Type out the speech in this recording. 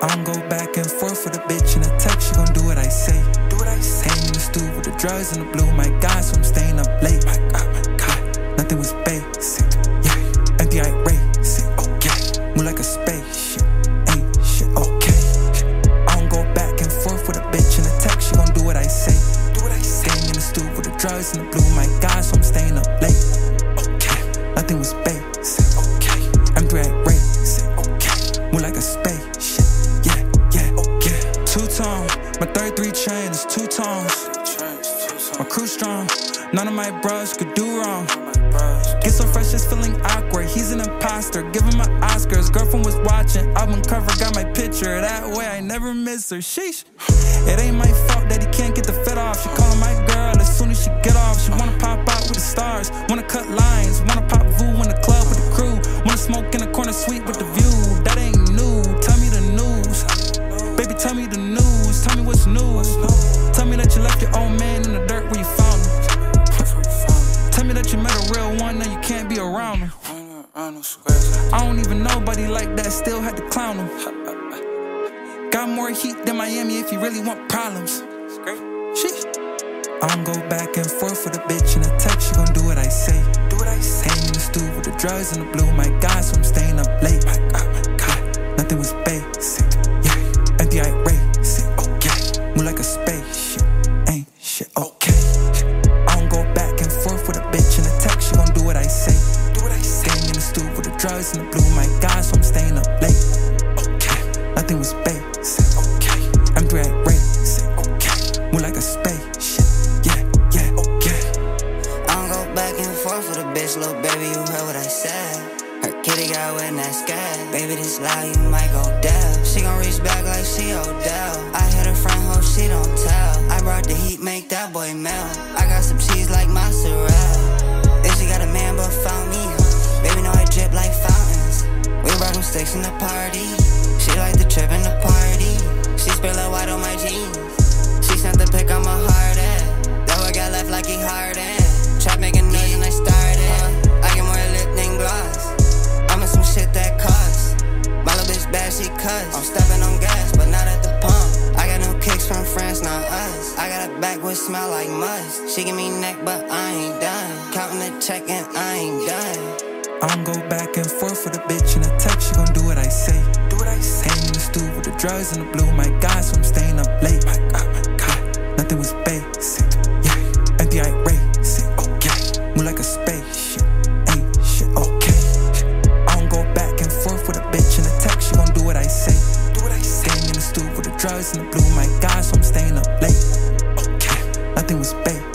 I don't go back and forth with a bitch in a text, she gon' do what I say. Staying in the stool with the drugs and the blue, my God, so I'm staying up late. My God. Nothing was basic, yeah. Empty, I race it, okay. Move like a spaceship, ain't shit, okay. I don't go back and forth with a bitch in a text, she gon' do what I say. Staying in the stool with the drugs and the blue, my God, so I'm staying up late. Okay, nothing was basic, okay. Empty, I race it, okay. Move like a spaceship. Two-tone, my 33 chain is two tones. My crew strong, none of my bros could do wrong. Get so fresh, it's feeling awkward, he's an imposter. Give him an Oscar, his girlfriend was watching. Album cover, got my picture, that way I never miss her. Sheesh, it ain't my fault that he can't get the fit off. She calling my girl as soon as she get off. She wanna pop out with the stars, wanna cut lines, wanna pop voo in the club with the crew, wanna smoke in the corner suite with the view. That ain't new, tell me the news. Baby, tell me the news, tell me what's new. Tell me that you left your old man in the dirt where you found him. Tell me that you met a real one, now you can't be around him. I don't even know buddy like that, still had to clown him. Got more heat than Miami if you really want problems. Sheesh. I don't go back and forth with a bitch in a text, she gon' do what I say. Staying in the stool with the drugs and the blue, my God, so I'm staying up late. My God. Nothing was basic. Empty, I race it, okay. Move like a spaceship, ain't shit, okay. I don't go back and forth with a bitch in a text, she gon' do what I say. Staying in the stool with the drugs and the blue, my God, so I'm staying up late. Okay, nothing was basic, okay. Empty, I race it, okay. Move like a spaceship, yeah, okay. I don't go back and forth with a bitch, little baby, you heard what I said. Her kitty got wet in that sky. Baby, this loud, you might go deaf. She gon' reach back like she Odell. I hit her friend, hope she don't tell. I brought the heat, make that boy melt. I got some cheese like mozzarella. Then she got a man but found me. Baby, know I drip like fountains. We brought them sticks in the party. She like the trip in the party. She spilled a white on my jeans. She sent the pic on my hard ass. That boy got left like he hard ass. Trap making noise and I started. I get more lip than gloss. Some shit that costs. My little bitch bad, she cuss. I'm stepping on gas, but not at the pump. I got no kicks from friends, not us. I got a back with smell like must. She give me neck, but I ain't done. Counting the check and I ain't done. I don't go back and forth with a bitch in a text, she gon' do what I say. Staying in the stool with the drugs and the blue, my God, so I'm staying up late. My God. Nothing was basic, yeah. Empty, I race it, okay. Move like a spaceship, ain't shit, okay. Staying in the stool with the drugs and the blue, my God, so I'm staying up late. Okay, nothing was bait.